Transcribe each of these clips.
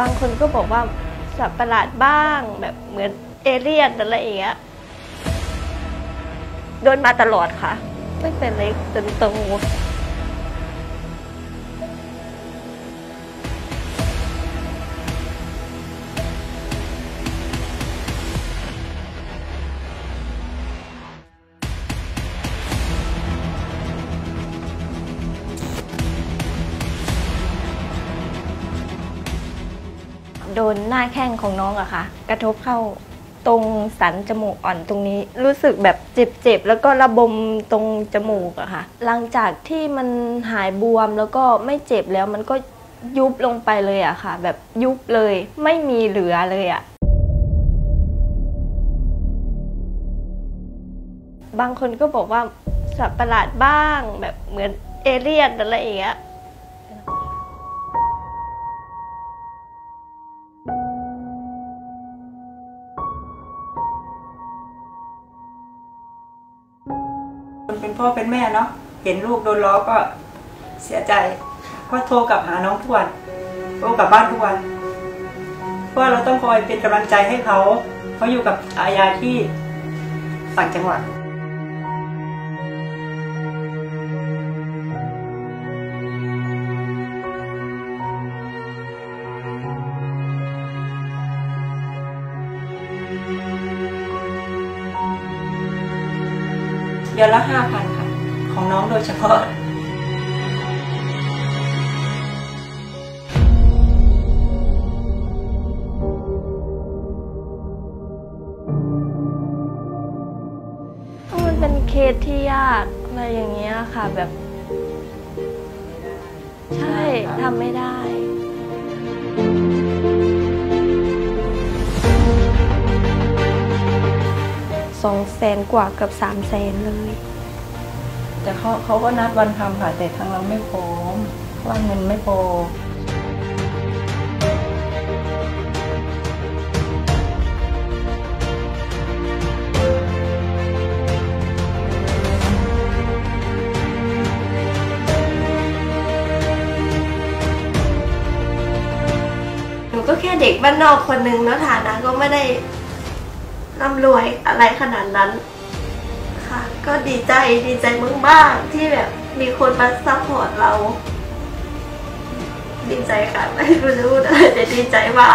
บางคนก็บอกว่าสัตว์ประหลาดบ้างแบบเหมือนเอเลี่ยนอะไรอย่างเงี้ยโดนมาตลอดค่ะตั้งแต่เล็กจนโตโดนหน้าแข้งของน้องอะค่ะกระทบเข้าตรงสันจมูกอ่อนตรงนี้รู้สึกแบบเจ็บๆแล้วก็ระบมตรงจมูกอะค่ะหลังจากที่มันหายบวมแล้วก็ไม่เจ็บแล้วมันก็ยุบลงไปเลยอะค่ะแบบยุบเลยไม่มีเหลือเลยอะบางคนก็บอกว่าสัตว์ประหลาดบ้างแบบเหมือนเอเลี่ยนอะไรอย่างเงี้ยเป็นพ่อเป็นแม่เนาะเห็นลูกโดนล้อก็เสียใจก็โทรกลับหาน้องทุกวันโทรกลับบ้านทุกวันเพราะเราต้องคอยเป็นกำลังใจให้เขาอยู่กับอายาที่ต่างจังหวัดเดือนละ 5,000 ค่ะของน้องโดยเฉพาะมันเป็นเคสที่ยากอะไรอย่างเงี้ยค่ะแบบใช่ทำไม่ได้200,000กว่ากับ300,000เลยแต่เขาก็นัดวันทำค่ะแต่ทางเราไม่พร้อมว่าเงินไม่พอหนูก็แค่เด็กบ้านนอกคนหนึ่งแล้วฐานะก็ไม่ได้ร่ำรวยอะไรขนาดนั้นค่ะก็ดีใจบ้างที่แบบมีคนมาซัพพอร์ตเราดีใจค่ะไม่รู้แต่ดีใจว่า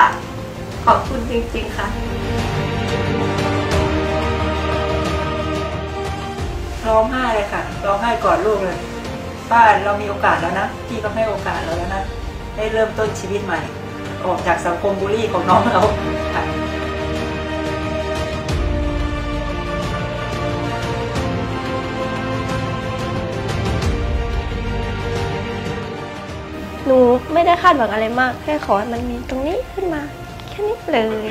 ขอบคุณจริงๆค่ะร้องไห้เลยค่ะร้องไห้กอดลูกเลยป้าเรามีโอกาสแล้วนะพี่ก็ให้โอกาสเราแล้วนะได้เริ่มต้นชีวิตใหม่ออกจากสังคมบูลลี่ของน้องเราค่ะหนูไม่ได้คาดหวังอะไรมากแค่ขอให้มันมีตรงนี้ขึ้นมาแค่นี้เลย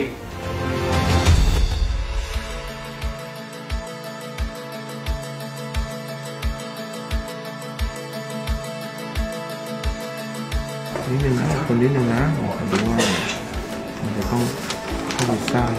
นิดนึงนะคนนิดนึงนะบอกกันว่ามันจะต้องค่อยๆสร้าง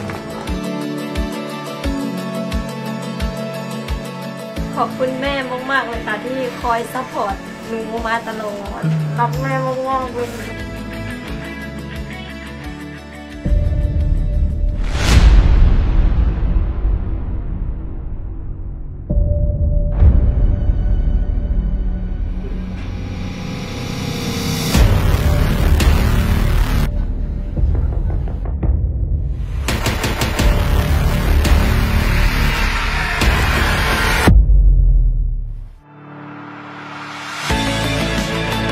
ขอบคุณแม่มากๆเลยค่ะที่คอยซัพพอร์ตหนูมาตลอดรักแม่มากๆเลยเ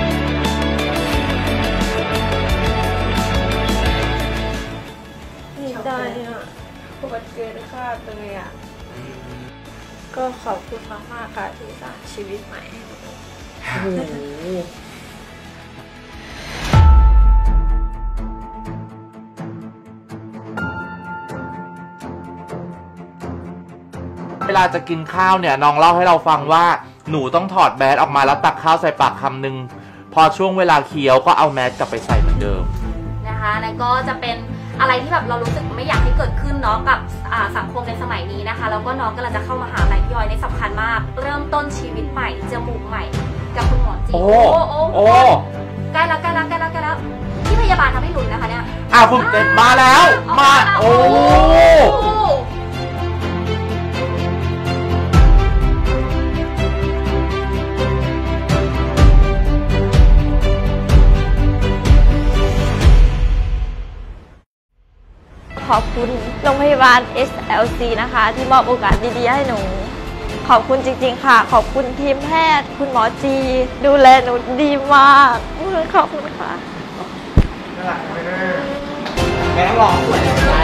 กินคาดเลยอ่ะก็ขอบคุณมากๆค่ะที่สร้างชีวิตใหม่ให้หนูเวลาจะกินข้าวเนี่ยน้องเล่าให้เราฟังว่าหนูต้องถอดแมสออกมาแล้วตักข้าวใส่ปากคำนึงพอช่วงเวลาเคี้ยวก็เอาแมสกลับไปใส่เหมือนเดิมนะคะแล้วก็จะเป็นอะไรที่แบบเรารู้สึกไม่อยากให้เกิดขึ้นเนาะกับสังคมในสมัยนี้นะคะแล้วก็น้องกำลังจะเข้ามหาวิทยาลัยพี่ย้อยนี่สำคัญมากเริ่มต้นชีวิตใหม่จมูกใหม่ โอ้โอ้ใกล้แล้วใกล้แล้วใกล้แล้วใกล้แล้วที่พยาบาลทำให้หลุดนะคะเนี่ยอ้าวคุณมาแล้วมาโอ้ขอบคุณโรงพยาบาล SLC นะคะที่มอบโอกาสดีๆให้หนูขอบคุณจริงๆค่ะขอบคุณทีมแพทย์คุณหมอจีดูแลหนูดีมากขอบคุณค่ะน่ารักมากแม่หล่อสวย